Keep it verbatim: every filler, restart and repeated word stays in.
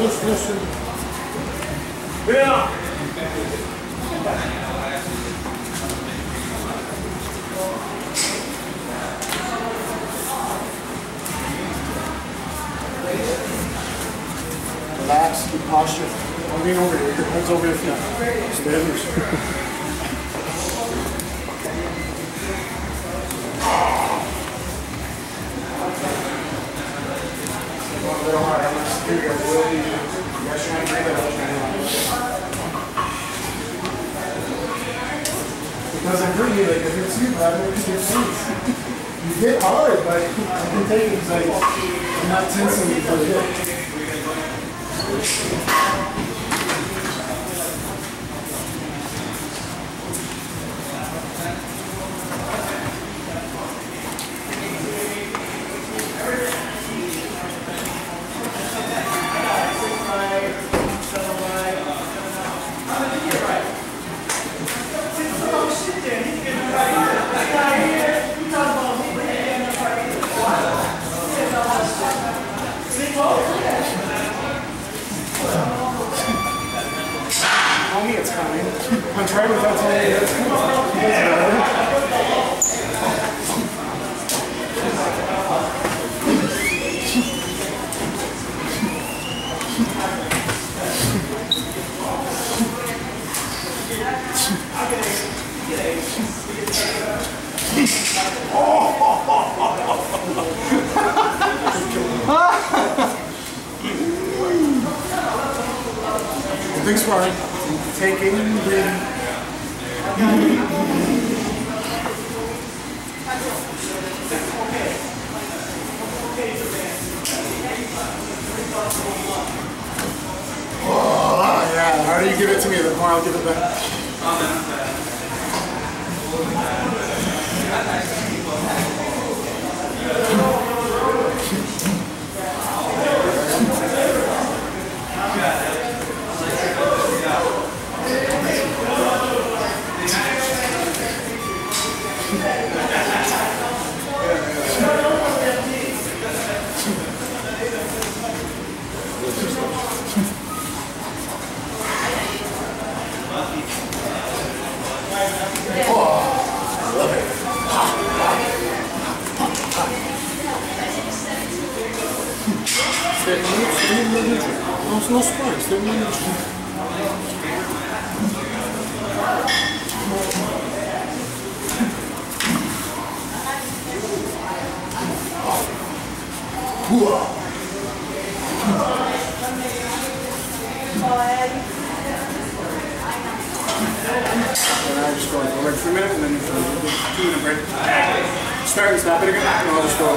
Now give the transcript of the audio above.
Listen, listen. Yeah. Relax, keep posture. I'll lean over here. Your head's over your feet. Stay in there. Because I'm pretty like, I hit you, but I don't get seats. You hit hard, but I've been taking it like, I'm not tensing before you hit. It's coming. I'm trying without telling you it's coming. Big sparring. Take it and breathe. Oh, yeah. How do you give it to me? The more I'll give it back. There's no sparks, they're not interesting. And I just go, go right for a minute and then you two minute break. Start and stop it again. And I'll just go.